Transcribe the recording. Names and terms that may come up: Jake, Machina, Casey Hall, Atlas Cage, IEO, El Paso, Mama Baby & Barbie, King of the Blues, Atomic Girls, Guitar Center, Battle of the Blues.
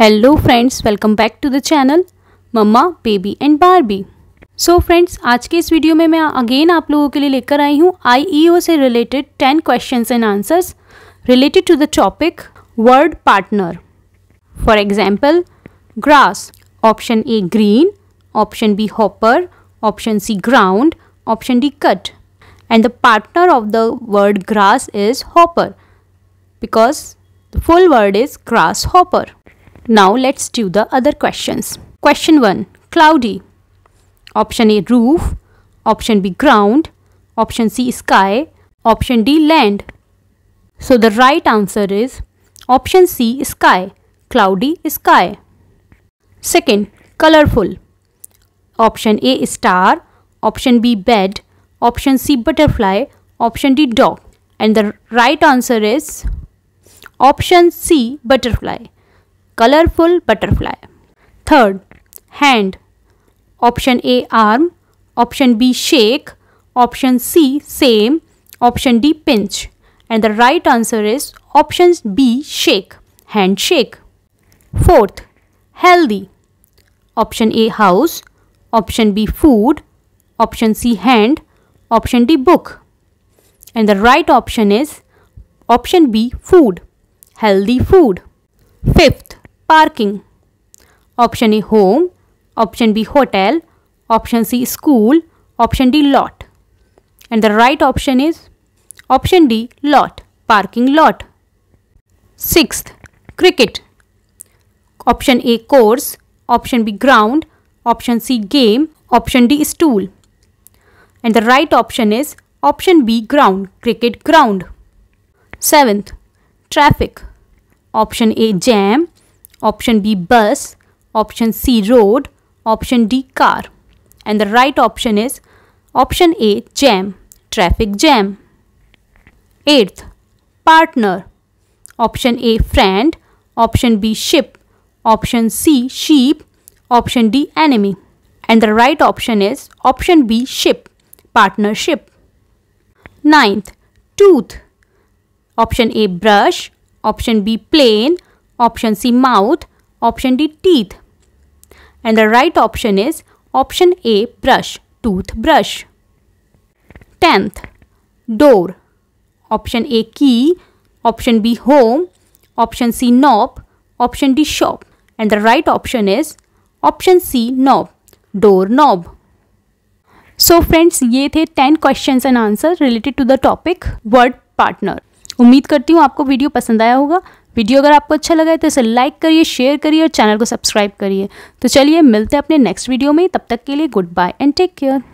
Hello friends, welcome back to the channel Mamma Baby and Barbie. So friends, आज के इस video में मैं अगेन आप लोगों के लिए लेकर आई हूँ IEO से related 10 questions and answers related to the topic word partner. For example, grass, option A green, option B hopper, option C ground, option D cut. And the partner of the word grass is hopper because the full word is grasshopper. Now let's do the other questions. Question 1. Cloudy. Option A roof, option B ground, option C sky, option D land. So the right answer is option C sky. Cloudy sky. Second, colorful. Option A star, option B bed, option C butterfly, option D dog. And the right answer is option C butterfly. Colorful butterfly. Third, hand. Option A arm, option B shake, option C same, option D pinch. And the right answer is option B shake, handshake. Fourth, healthy. Option A house, option B food, option C hand, option D book. And the right option is option B food, healthy food. Fifth, parking. Option A home, option B hotel, option C school, option D lot. And the right option is option D lot, parking lot. Sixth, cricket. Option A course, option B ground, option C game, option D stool. And the right option is option B ground, cricket ground. Seventh, traffic. Option A jam, option B bus, option C road, option D car. And the right option is option A jam, traffic jam. Eighth, partner. Option A friend, option B ship, option C sheep, option D enemy. And the right option is option B ship, partnership. Ninth, tooth. Option A brush, option B plane, option C mouth, option D teeth. And the right option is option A brush, toothbrush. 10th, door. Option A key, option B home, option C knob, option D shop. And the right option is option C knob, door knob. So friends, ये थे 10 questions and answers related to the topic word partner. उम्मीद करती हूँ आपको video पसंद आया होगा। Video अगर आपको अच्छा लगा है तो इसे लाइक करिए, शेयर करिए और चैनल को सब्सक्राइब करिए। तो चलिए मिलते हैं अपने नेक्स्ट वीडियो में। तब तक के लिए goodbye and take care.